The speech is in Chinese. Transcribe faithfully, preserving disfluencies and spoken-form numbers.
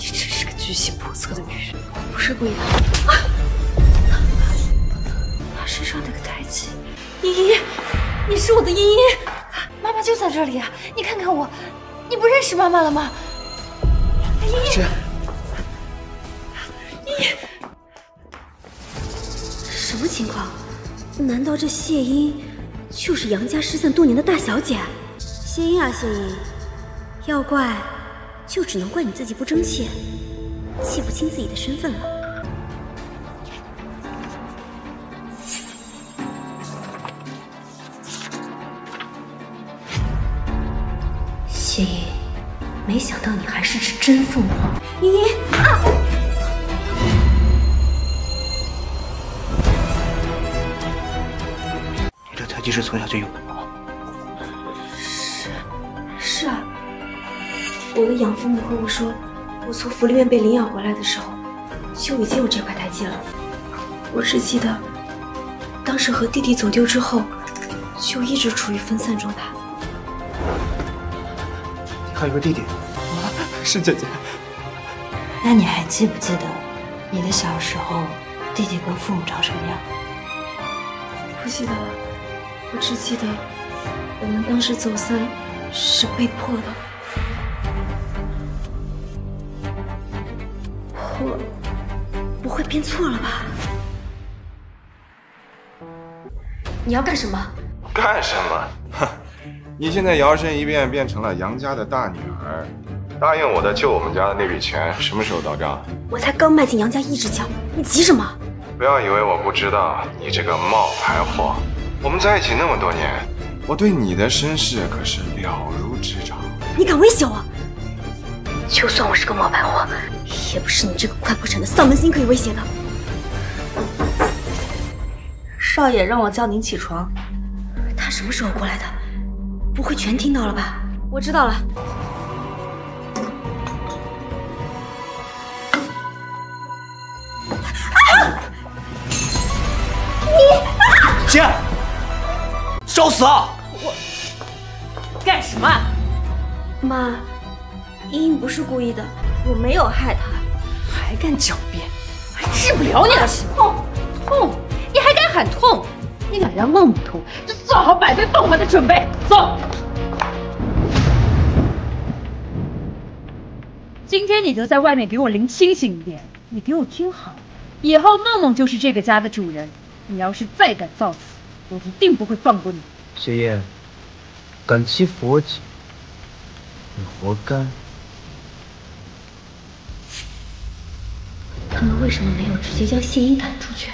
你真是个居心叵测的女人！我不是故意的。啊！她身上那个胎记，茵茵，你是我的茵茵，妈妈就在这里啊！你看看我，你不认识妈妈了吗？茵茵，茵茵，什么情况？难道这谢茵就是杨家失散多年的大小姐？谢茵啊，谢茵，要怪。 就只能怪你自己不争气，记不清自己的身份了。谢茵，没想到你还是只真凤凰。茵茵啊！你这胎记是从小就有的吗？是，是啊。 我的养父母和我说，我从福利院被领养回来的时候，就已经有这块胎记了。我只记得，当时和弟弟走丢之后，就一直处于分散状态。你还有个弟弟？啊，是姐姐。那你还记不记得，你的小时候，弟弟跟父母长什么样？不记得了，我只记得我们当时走散是被迫的。 我不会编错了吧？你要干什么？干什么？哼！你现在摇身一变变成了杨家的大女儿，答应我的救我们家的那笔钱什么时候到账？我才刚迈进杨家一只脚，你急什么？不要以为我不知道，你这个冒牌货！我们在一起那么多年，我对你的身世可是了如指掌。你敢威胁我？就算我是个冒牌货。 也不是你这个快破产的丧门星可以威胁的。少爷让我叫您起床，他什么时候过来的？不会全听到了吧？我知道了。啊！你姐，找死啊！我干什么？妈，茵茵不是故意的，我没有害她。 还敢狡辩，还治不了你了！痛痛，你还敢喊痛？你敢嚷嚷不痛，就做好百倍奉还的准备。走。今天你就在外面给我灵清醒一点，你给我听好，以后弄弄就是这个家的主人。你要是再敢造次，我一定不会放过你。雪夜，敢欺负我姐，你活该。 他们为什么没有直接将谢茵赶出去？